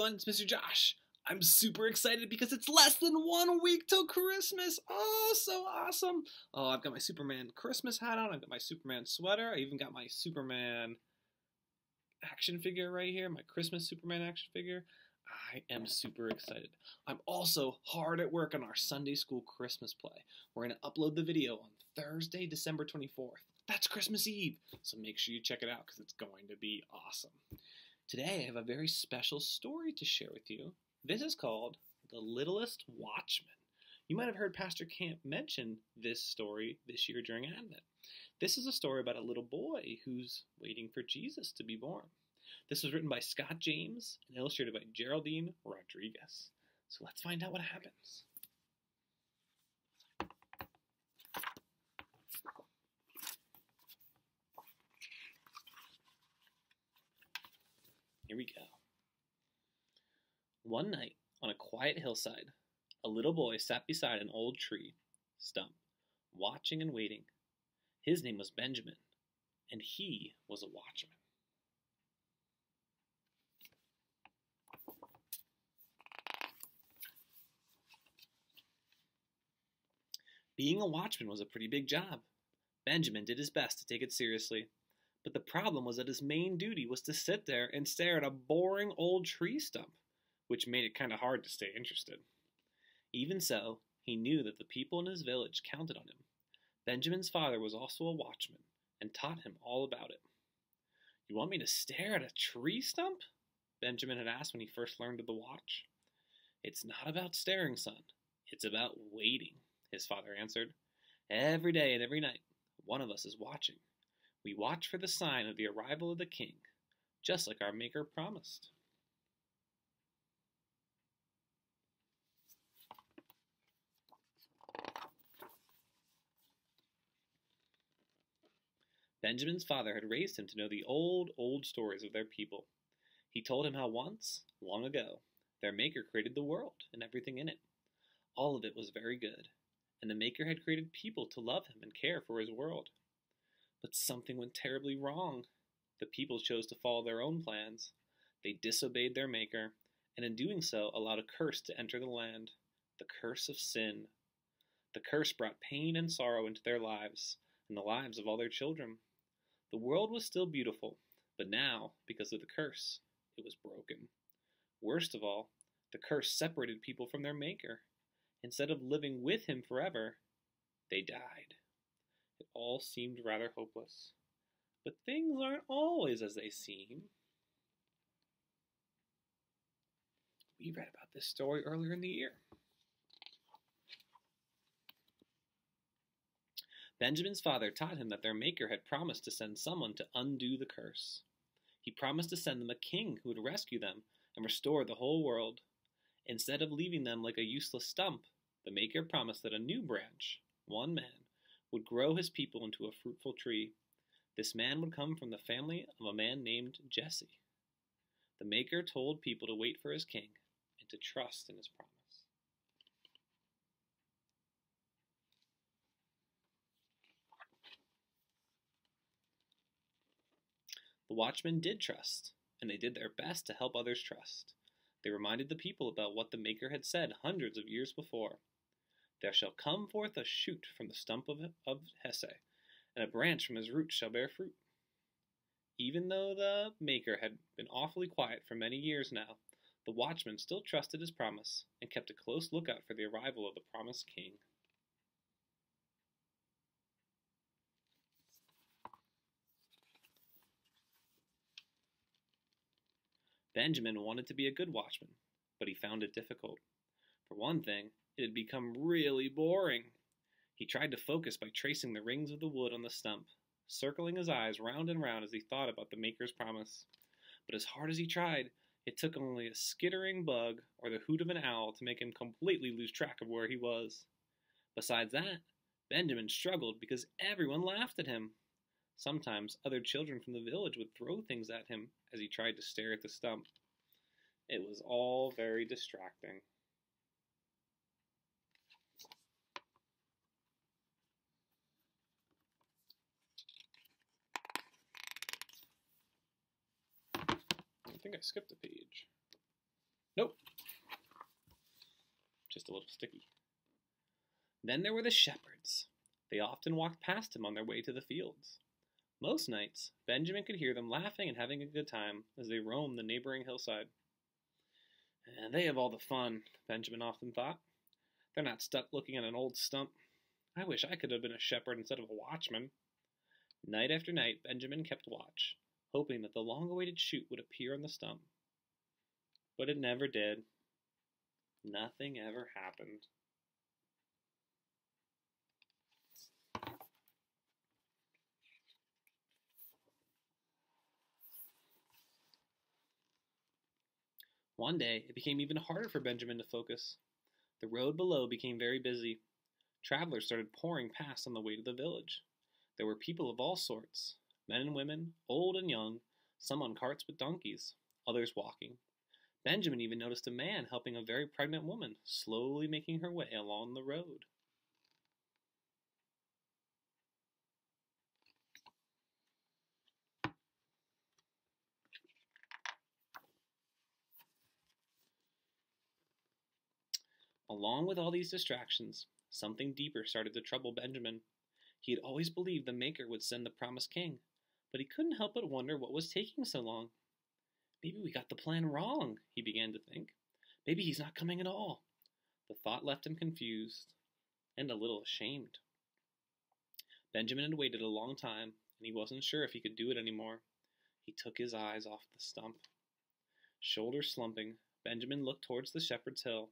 everyone, it's Mr. Josh. I'm super excited because it's less than 1 week till Christmas. Oh, so awesome. Oh, I've got my Superman Christmas hat on. I've got my Superman sweater. I even got my Superman action figure right here, my Christmas Superman action figure. I am super excited. I'm also hard at work on our Sunday school Christmas play. We're going to upload the video on Thursday, December 24th. That's Christmas Eve, so make sure you check it out because it's going to be awesome. Today, I have a very special story to share with you. This is called The Littlest Watchman. You might have heard Pastor Camp mention this story this year during Advent. This is a story about a little boy who's waiting for Jesus to be born. This was written by Scott James and illustrated by Geraldine Rodriguez. So let's find out what happens. Here we go. One night, on a quiet hillside, a little boy sat beside an old tree stump, watching and waiting. His name was Benjamin, and he was a watchman. Being a watchman was a pretty big job. Benjamin did his best to take it seriously, but the problem was that his main duty was to sit there and stare at a boring old tree stump, which made it kind of hard to stay interested. Even so, he knew that the people in his village counted on him. Benjamin's father was also a watchman and taught him all about it. "You want me to stare at a tree stump?" Benjamin had asked when he first learned of the watch. "It's not about staring, son. It's about waiting," his father answered. "Every day and every night, one of us is watching. We watch for the sign of the arrival of the king, just like our maker promised." Benjamin's father had raised him to know the old stories of their people. He told him how once, long ago, their maker created the world and everything in it. All of it was very good, and the maker had created people to love him and care for his world. But something went terribly wrong. The people chose to follow their own plans. They disobeyed their maker, and in doing so, allowed a curse to enter the land, the curse of sin. The curse brought pain and sorrow into their lives, and the lives of all their children. The world was still beautiful, but now, because of the curse, it was broken. Worst of all, the curse separated people from their maker. Instead of living with him forever, they died. It all seemed rather hopeless. But things aren't always as they seem. We read about this story earlier in the year. Benjamin's father taught him that their maker had promised to send someone to undo the curse. He promised to send them a king who would rescue them and restore the whole world. Instead of leaving them like a useless stump, the maker promised that a new branch, one man, would grow his people into a fruitful tree. This man would come from the family of a man named Jesse. The maker told people to wait for his king and to trust in his promise. The watchmen did trust, and they did their best to help others trust. They reminded the people about what the Maker had said hundreds of years before. "There shall come forth a shoot from the stump of Jesse, and a branch from his roots shall bear fruit." Even though the Maker had been awfully quiet for many years now, the watchman still trusted his promise and kept a close lookout for the arrival of the promised king. Benjamin wanted to be a good watchman, but he found it difficult. For one thing, it had become really boring. He tried to focus by tracing the rings of the wood on the stump, circling his eyes round and round as he thought about the Maker's promise. But as hard as he tried, it took only a skittering bug or the hoot of an owl to make him completely lose track of where he was. Besides that, Benjamin struggled because everyone laughed at him. Sometimes other children from the village would throw things at him as he tried to stare at the stump. It was all very distracting. I think I skipped a page. just a little sticky. Then there were the shepherds. They often walked past him on their way to the fields. Most nights, Benjamin could hear them laughing and having a good time as they roamed the neighboring hillside. And they have all the fun, Benjamin often thought. They're not stuck looking at an old stump. I wish I could have been a shepherd instead of a watchman. Night after night, Benjamin kept watch, hoping that the long-awaited shoot would appear on the stump. But it never did. Nothing ever happened. One day, it became even harder for Benjamin to focus. The road below became very busy. Travelers started pouring past on the way to the village. There were people of all sorts, men and women, old and young, some on carts with donkeys, others walking. Benjamin even noticed a man helping a very pregnant woman, slowly making her way along the road. Along with all these distractions, something deeper started to trouble Benjamin. He had always believed the Maker would send the promised king, but he couldn't help but wonder what was taking so long. Maybe we got the plan wrong, he began to think. Maybe he's not coming at all. The thought left him confused and a little ashamed. Benjamin had waited a long time, and he wasn't sure if he could do it anymore. He took his eyes off the stump. Shoulders slumping, Benjamin looked towards the shepherd's hill.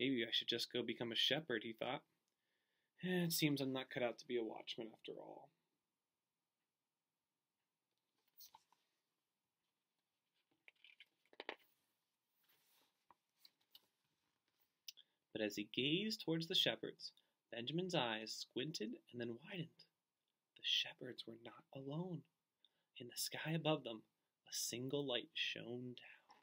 Maybe I should just go become a shepherd, he thought. It seems I'm not cut out to be a watchman after all. But as he gazed towards the shepherds, Benjamin's eyes squinted and then widened. The shepherds were not alone. In the sky above them, a single light shone down.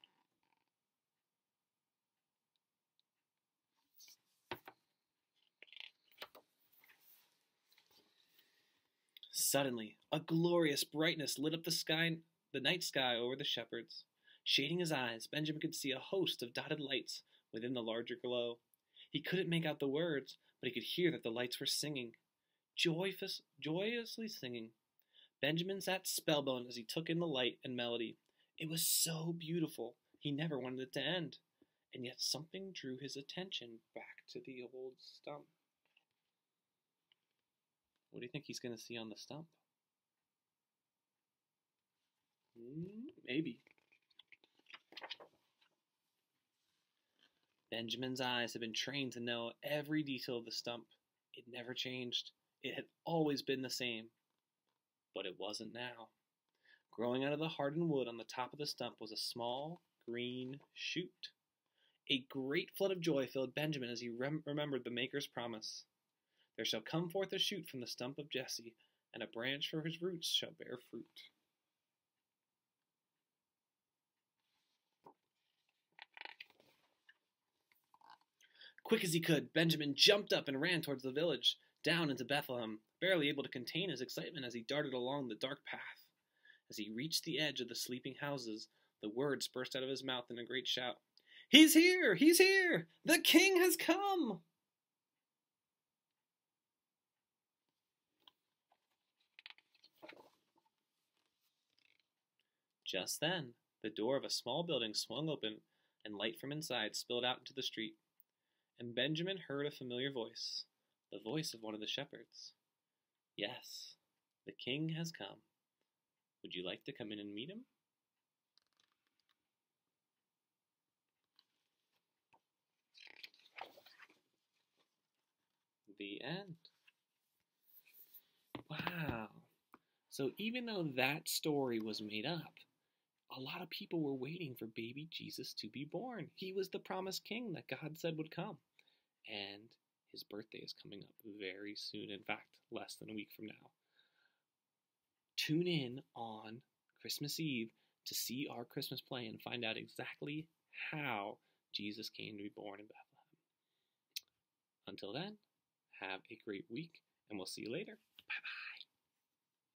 Suddenly, a glorious brightness lit up the night sky over the shepherds. Shading his eyes, Benjamin could see a host of dotted lights within the larger glow. He couldn't make out the words, but he could hear that the lights were singing, joyously singing. Benjamin sat spellbound as he took in the light and melody. It was so beautiful, he never wanted it to end. And yet something drew his attention back to the old stump. What do you think he's going to see on the stump? Maybe. Benjamin's eyes had been trained to know every detail of the stump. It never changed. It had always been the same. But it wasn't now. Growing out of the hardened wood on the top of the stump was a small, green shoot. A great flood of joy filled Benjamin as he remembered the Maker's promise. There shall come forth a shoot from the stump of Jesse, and a branch from his roots shall bear fruit. Quick as he could, Benjamin jumped up and ran towards the village, down into Bethlehem, barely able to contain his excitement as he darted along the dark path. As he reached the edge of the sleeping houses, the words burst out of his mouth in a great shout. "He's here! He's here! The king has come!" Just then, the door of a small building swung open, and light from inside spilled out into the street. And Benjamin heard a familiar voice, the voice of one of the shepherds. "Yes, the king has come. Would you like to come in and meet him?" The end. Wow. So even though that story was made up, a lot of people were waiting for baby Jesus to be born. He was the promised king that God said would come. And his birthday is coming up very soon. In fact, less than a week from now. Tune in on Christmas Eve to see our Christmas play and find out exactly how Jesus came to be born in Bethlehem. Until then, have a great week, and we'll see you later.